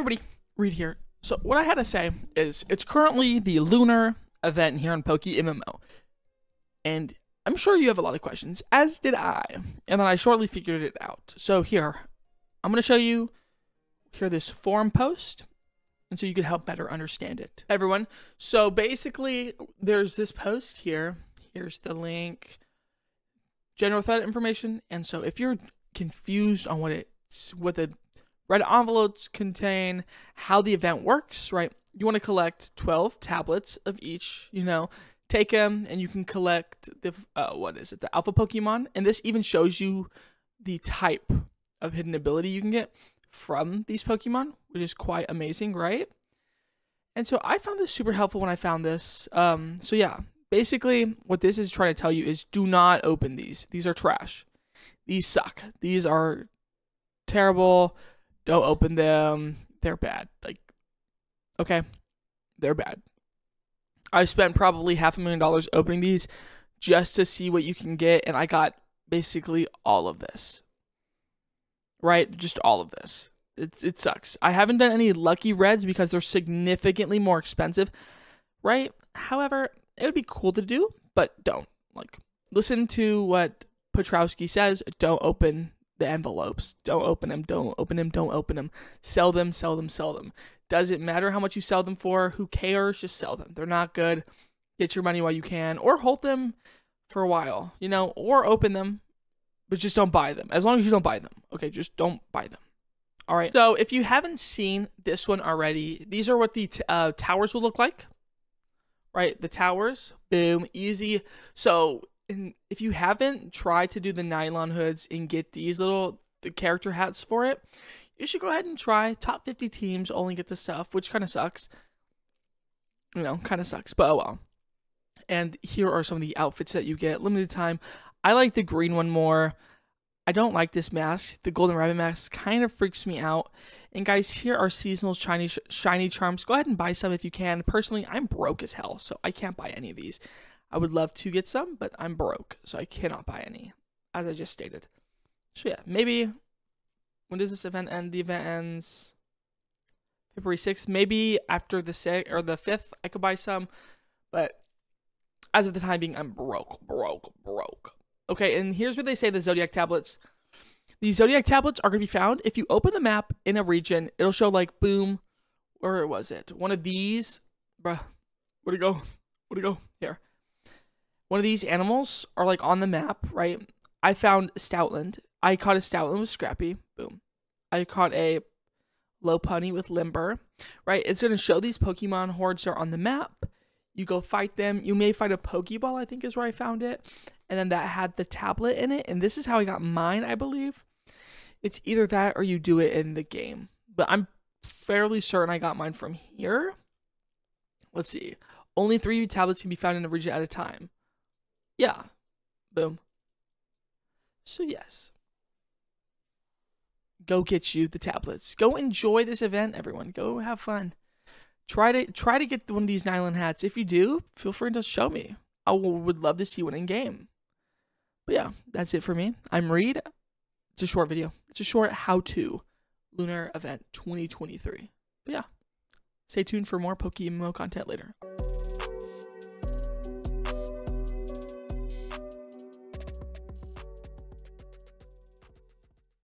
everybody, Reed here. So what I had to say is it's currently the lunar event here on PokeMMO, and I'm sure you have a lot of questions, as did I, and then I shortly figured it out. So here, I'm going to show you here this forum post, and so you can help better understand it, everyone. So basically, there's this post here. Here's the link, general thread information, and so if you're confused on what the red envelopes contain, how the event works, right? You want to collect 12 tablets of each, you know, take them, and you can collect the, the alpha Pokemon, and this even shows you the type of hidden ability you can get from these Pokemon, which is quite amazing, right? And so I found this super helpful when I found this. So yeah, basically what this is trying to tell you is do not open these. These are trash. These suck. These are terrible. Don't open them. They're bad. Like, okay, they're bad. I spent probably $500,000 opening these just to see what you can get, and I got basically all of this. Right? Just all of this. It sucks. I haven't done any lucky reds because they're significantly more expensive, right? However, it would be cool to do, but don't. Like, listen to what Petrowski says. Don't open the envelopes. Don't open them. Don't open them. Don't open them. Sell them. Sell them. Sell them. Doesn't matter how much you sell them for. Who cares? Just sell them. They're not good. Get your money while you can, or hold them for a while, you know, or open them. But just don't buy them. As long as you don't buy them. Okay, just don't buy them. All right. So if you haven't seen this one already, these are what the towers will look like. Right? The towers. Boom. Easy. So if you haven't tried to do the nylon hoods and get these little character hats for it, you should go ahead and try. Top 50 teams only get this stuff, which kind of sucks. You know, kind of sucks. But oh well. And here are some of the outfits that you get. Limited time. I like the green one more. I don't like this mask. The golden rabbit mask kind of freaks me out. And guys, here are seasonal shiny charms. Go ahead and buy some if you can. Personally, I'm broke as hell, so I can't buy any of these. I would love to get some, but I'm broke, so I cannot buy any, as I just stated. So yeah, maybe, when does this event end? The event ends February 6th. Maybe after the 6th or the 5th, I could buy some, but as of the time being, I'm broke. Okay, and here's where they say the Zodiac Tablets. These Zodiac Tablets are going to be found if you open the map in a region. It'll show, like, boom, where was it? One of these, bruh, where'd it go? Where'd it go? Here. One of these animals are, like, on the map, right? I found Stoutland. I caught a Stoutland with Scrappy. Boom. I caught a Lopunny with Limber, right? It's going to show these Pokemon hordes are on the map. You go fight them. You may find a Pokeball, I think is where I found it. And then that had the tablet in it. And this is how I got mine, I believe. It's either that or you do it in the game. But I'm fairly certain I got mine from here. Let's see. Only 3 tablets can be found in a region at a time. Yeah. Boom. So yes. Go get you the tablets. Go enjoy this event, everyone. Go have fun. Try to get one of these nylon hats. If you do, feel free to show me. I would love to see one in game. But yeah, that's it for me. I'm Reed. It's a short video. It's a short how-to lunar event 2023. But yeah, stay tuned for more PokeMMO content later.